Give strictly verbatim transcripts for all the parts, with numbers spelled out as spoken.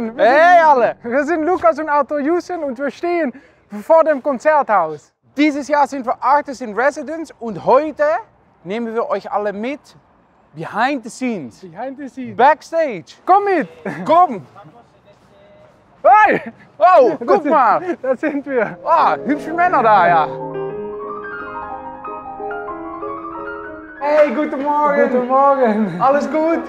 Morgen! Wir hey sind, alle! Wir sind Lukas und Arthur Jussen und wir stehen vor dem Konzerthaus. Dieses Jahr sind wir Artists in Residence und heute nehmen wir euch alle mit behind the scenes. Behind the scenes. Backstage. Komm mit! Komm! Hey! Oh, guck sind, mal! Da sind wir! Ah, oh, hübsche Männer da, ja! Hey, guten Morgen! Guten Morgen! Alles gut?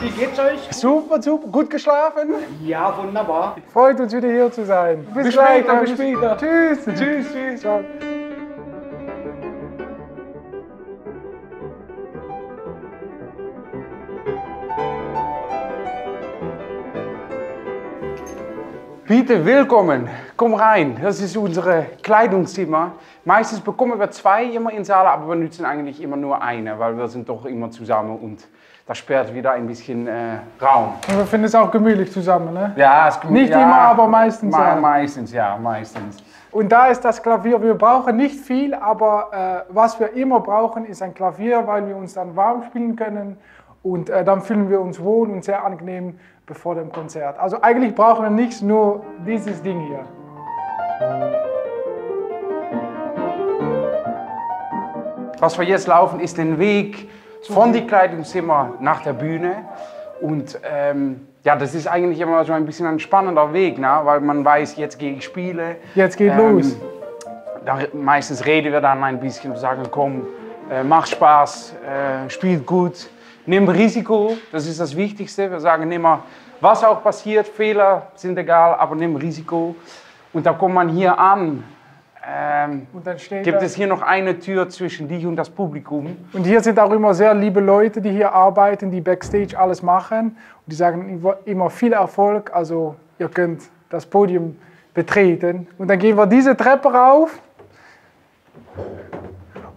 Wie geht's euch? Super, super. Gut geschlafen? Ja, wunderbar. Freut uns, wieder hier zu sein. Bis, bis gleich, später, bis später. Tschüss. Tschüss, tschüss. Ciao. Bitte willkommen. Komm rein. Das ist unser Kleidungszimmer. Meistens bekommen wir zwei immer in Saale, aber wir nutzen eigentlich immer nur eine, weil wir sind doch immer zusammen und das sperrt wieder ein bisschen äh, Raum. Und wir finden es auch gemütlich zusammen, ne? Ja, es ist gemütlich. Nicht ja, immer, aber meistens. Ma ja. Meistens, ja, meistens. Und da ist das Klavier. Wir brauchen nicht viel, aber äh, was wir immer brauchen, ist ein Klavier, weil wir uns dann warm spielen können. Und äh, dann fühlen wir uns wohl und sehr angenehm bevor dem Konzert. Also eigentlich brauchen wir nichts, nur dieses Ding hier. Was wir jetzt laufen, ist den Weg von dem Kleidungszimmer nach der Bühne. Und ähm, ja, das ist eigentlich immer so ein bisschen ein spannender Weg, ne? Weil man weiß, jetzt gehe ich spielen. Jetzt geht ähm, los. Da, meistens reden wir dann ein bisschen und sagen, komm, äh, mach Spaß, äh, spielt gut, nimm Risiko, das ist das Wichtigste. Wir sagen immer, was auch passiert, Fehler sind egal, aber nimm Risiko. Und da kommt man hier an. Ähm, und dann steht gibt da es hier noch eine Tür zwischen dich und das Publikum. Und hier sind auch immer sehr liebe Leute, die hier arbeiten, die Backstage alles machen. Und die sagen immer viel Erfolg, also ihr könnt das Podium betreten. Und dann gehen wir diese Treppe rauf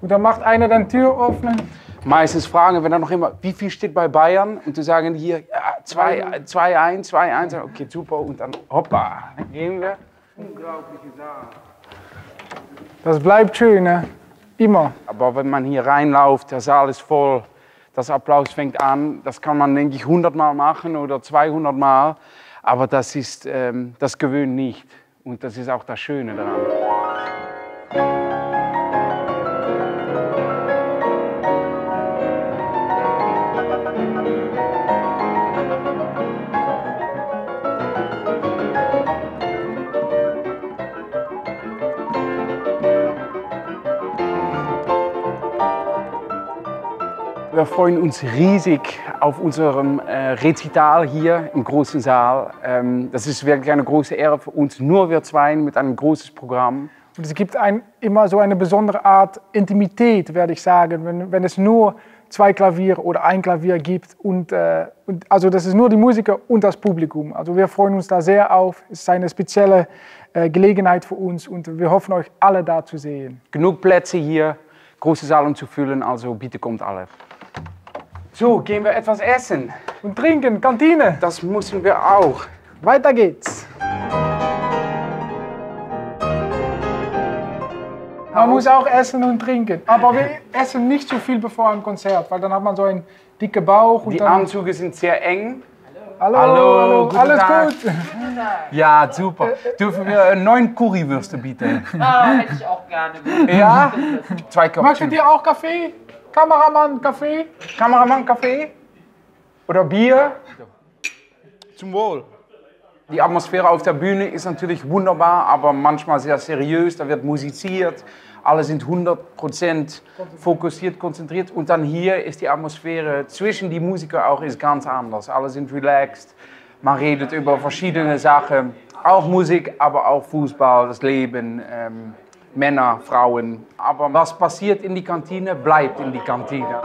und dann macht einer dann Tür öffnen. Meistens fragen wir dann noch immer, wie viel steht bei Bayern? Und die sagen hier zwei eins, zwei eins, okay super und dann hoppa, dann gehen wir. Unglaubliche Sache. Das bleibt schön, ne? Immer. Aber wenn man hier reinläuft, der Saal ist voll, das Applaus fängt an, das kann man, denke ich, hundert Mal machen oder zweihundert Mal, aber das ist, ähm, das gewöhnt nicht. Und das ist auch das Schöne daran. Wir freuen uns riesig auf unserem äh, Rezital hier im großen Saal. Ähm, das ist wirklich eine große Ehre für uns, nur wir zwei mit einem großen Programm. Und es gibt ein, immer so eine besondere Art Intimität, werde ich sagen, wenn, wenn es nur zwei Klavier oder ein Klavier gibt. Und, äh, und, also das ist nur die Musiker und das Publikum. Also wir freuen uns da sehr auf. Es ist eine spezielle äh, Gelegenheit für uns und wir hoffen, euch alle da zu sehen. Genug Plätze hier, große Saal um zu füllen, also bitte kommt alle. So, gehen wir etwas essen und trinken, Kantine. Das müssen wir auch. Weiter geht's. Man muss auch essen und trinken, aber wir essen nicht so viel bevor einem Konzert, weil dann hat man so einen dicken Bauch. Und die dann Armzüge sind sehr eng. Hallo, hallo, hallo. Guten alles Tag. Gut? Ja, super. Dürfen wir neun Currywürste bieten? Ah, hätte ich auch gerne. Ja? Zwei Kaffee. Möchtet ihr auch Kaffee? Kameramann, Kaffee? Kameramann, Kaffee? Oder Bier? Zum Wohl. Die Atmosphäre auf der Bühne ist natürlich wunderbar, aber manchmal sehr seriös. Da wird musiziert, alle sind hundert Prozent fokussiert, konzentriert. Und dann hier ist die Atmosphäre zwischen die Musiker auch ist ganz anders. Alle sind relaxed, man redet über verschiedene Sachen. Auch Musik, aber auch Fußball, das Leben. Ähm Männer, Frauen. Aber was passiert in die Kantine, bleibt in die Kantine.